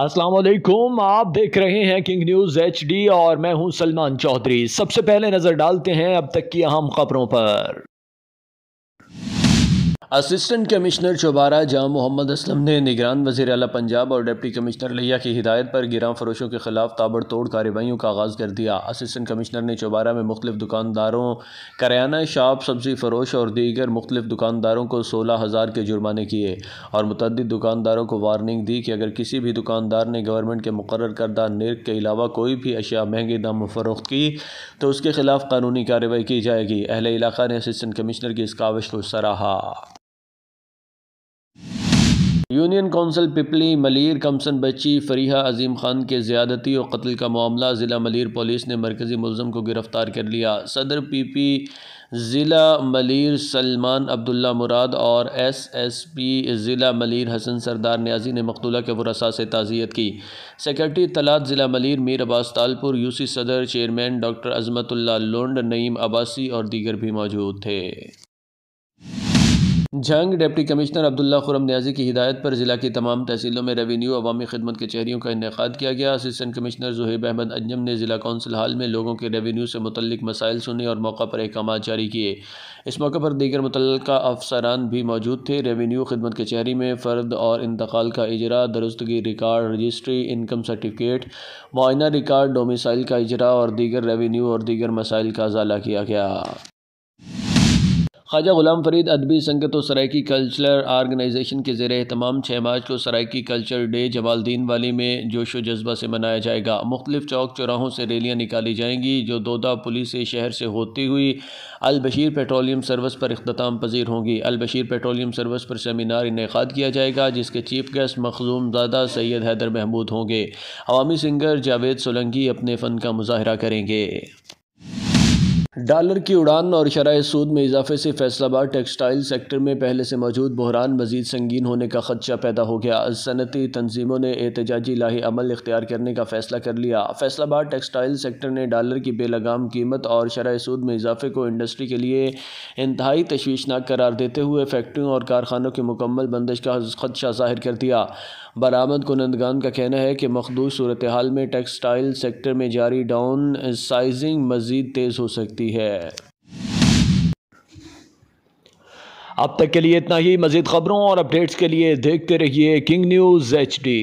अस्सलाम वालेकुम, आप देख रहे हैं किंग न्यूज़ HD और मैं हूं सलमान चौधरी। सबसे पहले नज़र डालते हैं अब तक की अहम खबरों पर। असिस्टेंट कमिश्नर चौबारा जहां मोहम्मद असलम ने निगरान वज़ीर आला पंजाब और डिप्टी कमिश्नर लिया की हिदायत पर गिरां फरोशों के खिलाफ ताबड़तोड़ कार्रवाइयों का आगाज़ कर दिया। असिस्टेंट कमिश्नर ने चौबारा में मुख्तलिफ दुकानदारों, करियाना शॉप, सब्ज़ी फरोश और दीगर मुख्तलिफ दुकानदारों को 16,000 के जुर्माने किए और मुतअद्दिद दुकानदारों को वार्निंग दी कि अगर किसी भी दुकानदार ने गवर्नमेंट के मुकर्रर करदा निर्क के अलावा कोई भी अशिया महंगी दाम फरोख्त की तो उसके खिलाफ कानूनी कार्रवाई की जाएगी। अहले इलाका ने असिस्टेंट कमिश्नर की इस काविश को सराहा। यूनियन काउंसिल पिपली मलिर कमसन बच्ची फरीहा अजीम खान के ज़्यादती और कत्ल का मामला, ज़िला मलिर पुलिस ने मरकज़ी मुल्ज़िम को गिरफ़्तार कर लिया। सदर PP ज़िला मलिर सलमान अब्दुल्ला मुराद और SSP ज़िला मलिर हसन सरदार नियाजी ने मकतूला के वरसा से ताज़ियत की। सेक्रेटरी तलात ज़िला मलिर मीर अब्बास तालपुर, UC सदर, chairman doctor Azmatullah लोंड, Naeem Abbasi और दीगर भी मौजूद थे। जंग डिप्टी कमिश्नर अब्दुल्ला खुरम नियाजी की हिदायत पर ज़िला की तमाम तहसीलों में रेवेन्यू अवामी खिदमत कचहरियों का इनेकाद किया गया। असिस्टेंट कमिश्नर ज़ुहैब अहमद अंजम ने ज़िला कौंसिल हाल में लोगों के रेवेन्यू से मुतल्लिक मसाइल सुने और मौका पर अहकाम जारी किए। इस मौके पर दीगर मुतल्लिका अफसरान भी मौजूद थे। रेवेन्यू खिदमत कचहरी में फ़र्द और इंतकाल का इजरा, दुरुस्तगी रिकॉर्ड, रजिस्ट्री, इनकम सर्टिफिकेट, मुआयना रिकॉर्ड, डोमिसाइल का इजरा और दीगर रेवेन्यू और दीगर मसाइल का अजाला किया गया। ख्वाजा गुलाम फरीद अदबी संगत और सरायकी कल्चरल आर्गनाइजेशन के ज़ेर एहतमाम 6 मार्च को सरायकी कल्चर डे जमालदीन वाली में जोश व जज्बा से मनाया जाएगा। मुख्तलिफ चौक चौराहों से रैलियाँ निकाली जाएंगी जो दोदा पुलिस शहर से होती हुई अलबशीर पेट्रोलियम सर्विस पर अख्ताम पजीर होंगी। अलबशीर पेट्रोलियम सर्विस पर सेमिनार इनेकाद किया जाएगा जिसके चीफ गेस्ट मखजूम ज़ादा सैयद हैदर महमूद होंगे। अवामी सिंगर जावेद सोलंगी अपने फ़न का मुजाहरा करेंगे। डॉलर की उड़ान और शरह सूद में इजाफे से फैसलाबाद टेक्सटाइल सेक्टर में पहले से मौजूद बहरान मजीद संगीन होने का खदशा पैदा हो गया। सनती तंजीमों ने एहतजाजी लाही अमल इख्तियार करने का फैसला कर लिया। फैसलाबाद टेक्सटाइल सेक्टर ने डॉलर की बेलगाम कीमत और शरह सूद में इजाफे को इंडस्ट्री के लिए इंतहाई तशवीशनाक करार देते हुए फैक्ट्रियों और कारखानों की मुकम्मल बंदिश का खदशा जाहिर कर दिया। बरामद कुनंदगान का कहना है कि मखदूस सूरत हाल में टेक्सटाइल सेक्टर में जारी डाउन साइजिंग मज़ीद तेज़ हो सकती है। अब तक के लिए इतना ही। मज़ीद खबरों और अपडेट्स के लिए देखते रहिए किंग न्यूज़ HD।